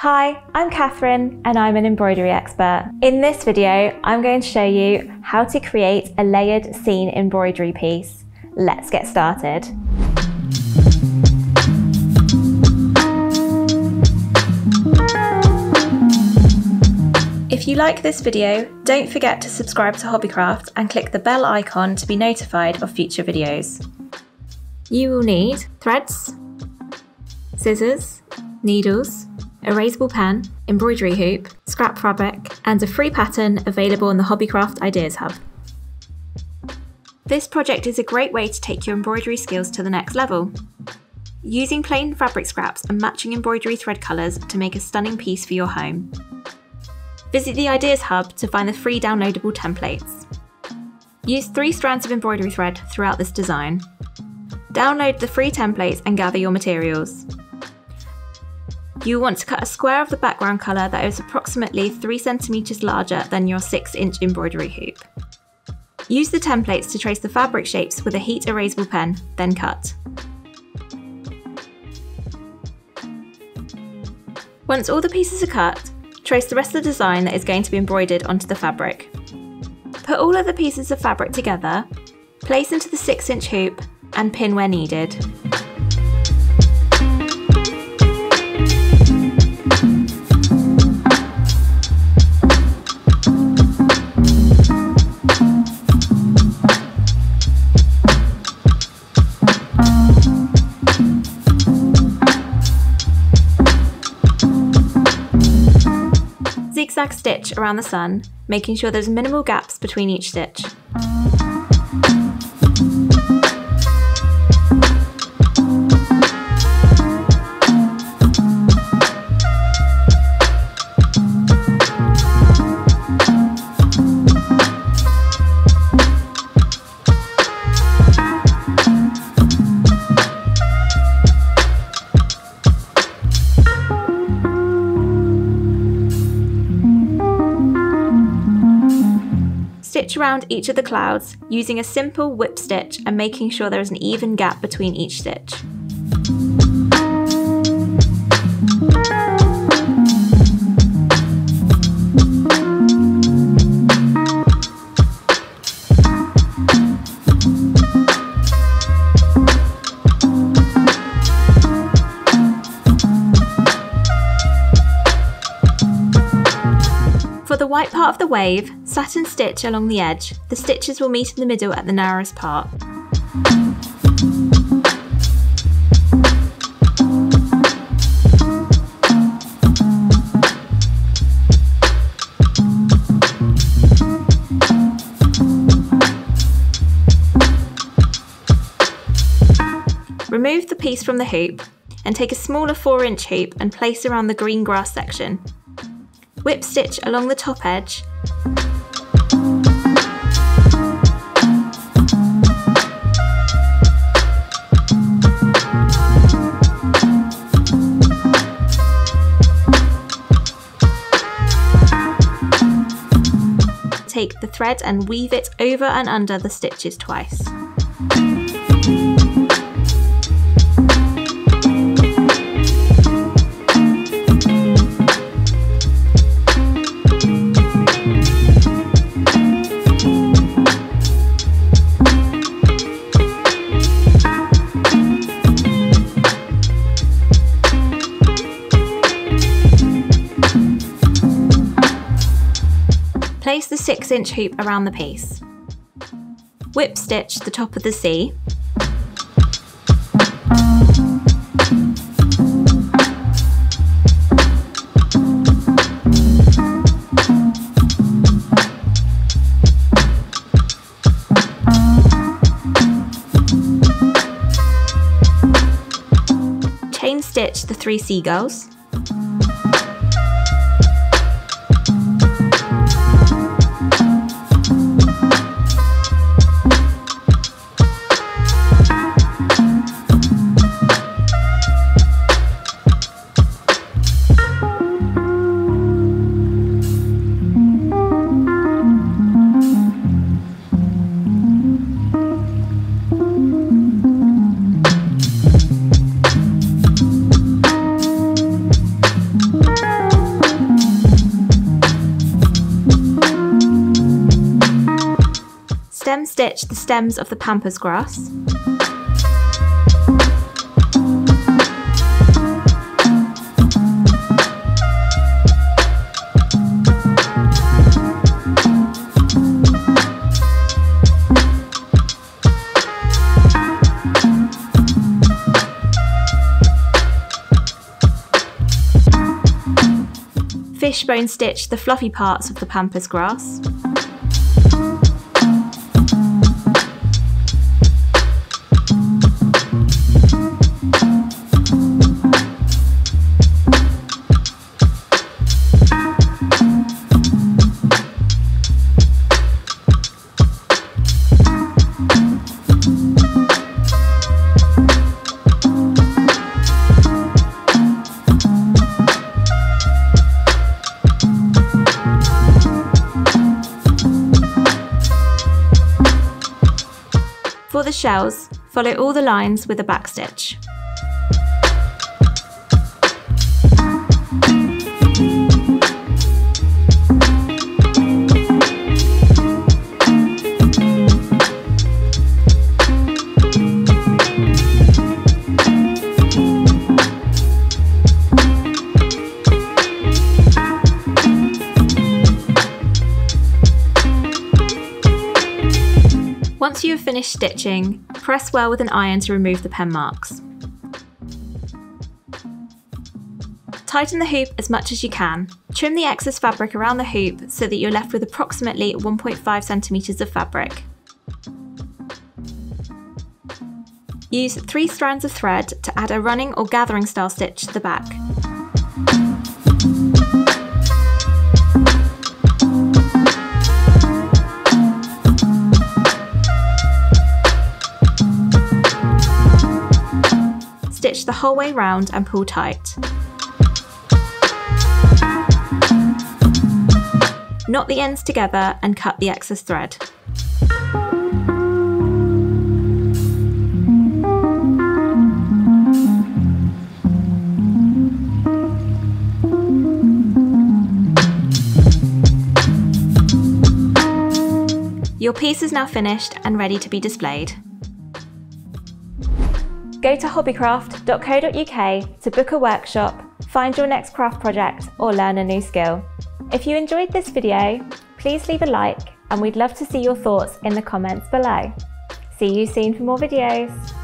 Hi, I'm Catherine and I'm an embroidery expert. In this video, I'm going to show you how to create a layered scene embroidery piece. Let's get started. If you like this video, don't forget to subscribe to Hobbycraft and click the bell icon to be notified of future videos. You will need threads, scissors, needles, erasable pen, embroidery hoop, scrap fabric, and a free pattern available on the Hobbycraft Ideas Hub. This project is a great way to take your embroidery skills to the next level. Using plain fabric scraps and matching embroidery thread colours to make a stunning piece for your home. Visit the Ideas Hub to find the free downloadable templates. Use 3 strands of embroidery thread throughout this design. Download the free templates and gather your materials. You want to cut a square of the background colour that is approximately 3 cm larger than your 6-inch embroidery hoop. Use the templates to trace the fabric shapes with a heat erasable pen, then cut. Once all the pieces are cut, trace the rest of the design that is going to be embroidered onto the fabric. Put all of the pieces of fabric together, place into the 6-inch hoop and pin where needed. Zigzag stitch around the sun, making sure there's minimal gaps between each stitch. Stitch around each of the clouds using a simple whip stitch and making sure there is an even gap between each stitch. For the white part of the wave, satin stitch along the edge. The stitches will meet in the middle at the narrowest part. Remove the piece from the hoop and take a smaller 4-inch hoop and place around the green grass section. Whip stitch along the top edge . Take the thread and weave it over and under the stitches twice . Place the 6-inch hoop around the piece. Whip stitch the top of the C. Chain stitch the 3 seagulls. stem stitch the stems of the pampas grass. Fishbone stitch the fluffy parts of the pampas grass. For the shells, follow all the lines with a backstitch. Once you have finished stitching, press well with an iron to remove the pen marks. Tighten the hoop as much as you can. Trim the excess fabric around the hoop so that you're left with approximately 1.5 centimeters of fabric. Use 3 strands of thread to add a running or gathering style stitch to the back. Stitch the whole way round and pull tight. Knot the ends together and cut the excess thread. Your piece is now finished and ready to be displayed. Go to hobbycraft.co.uk to book a workshop, find your next craft project, or learn a new skill. If you enjoyed this video, please leave a like, and we'd love to see your thoughts in the comments below. See you soon for more videos.